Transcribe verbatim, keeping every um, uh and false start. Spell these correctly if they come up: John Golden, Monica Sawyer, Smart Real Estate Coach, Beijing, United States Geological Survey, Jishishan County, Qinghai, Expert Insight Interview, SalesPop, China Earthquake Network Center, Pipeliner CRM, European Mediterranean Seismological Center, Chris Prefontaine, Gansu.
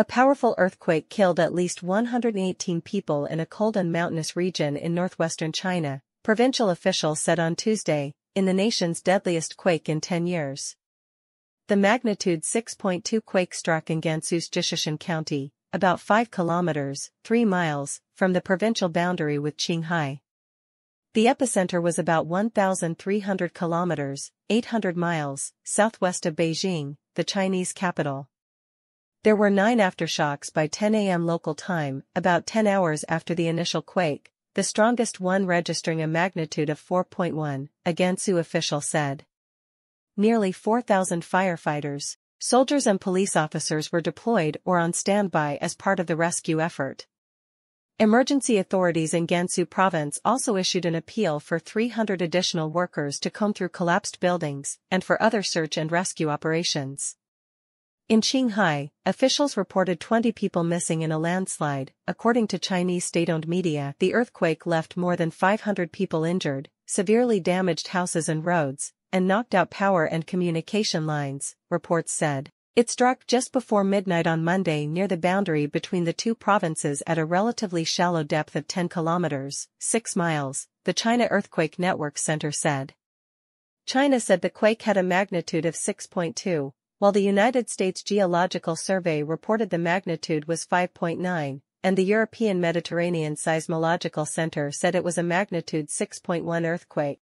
A powerful earthquake killed at least one hundred eighteen people in a cold and mountainous region in northwestern China, provincial officials said on Tuesday, in the nation's deadliest quake in ten years. The magnitude six point two quake struck in Gansu's Jishishan County, about five kilometers, three miles, from the provincial boundary with Qinghai. The epicenter was about one thousand three hundred kilometers, eight hundred miles, southwest of Beijing, the Chinese capital. There were nine aftershocks by ten a m local time, about ten hours after the initial quake, the strongest one registering a magnitude of four point one, a Gansu official said. Nearly four thousand firefighters, soldiers and police officers were deployed or on standby as part of the rescue effort. Emergency authorities in Gansu province also issued an appeal for three hundred additional workers to comb through collapsed buildings and for other search and rescue operations. In Qinghai, officials reported twenty people missing in a landslide, according to Chinese state-owned media. The earthquake left more than five hundred people injured, severely damaged houses and roads, and knocked out power and communication lines, reports said. It struck just before midnight on Monday near the boundary between the two provinces at a relatively shallow depth of ten kilometers, six miles, the China Earthquake Network Center said. China said the quake had a magnitude of six point two, while the United States Geological Survey reported the magnitude was five point nine, and the European Mediterranean Seismological Center said it was a magnitude six point one earthquake.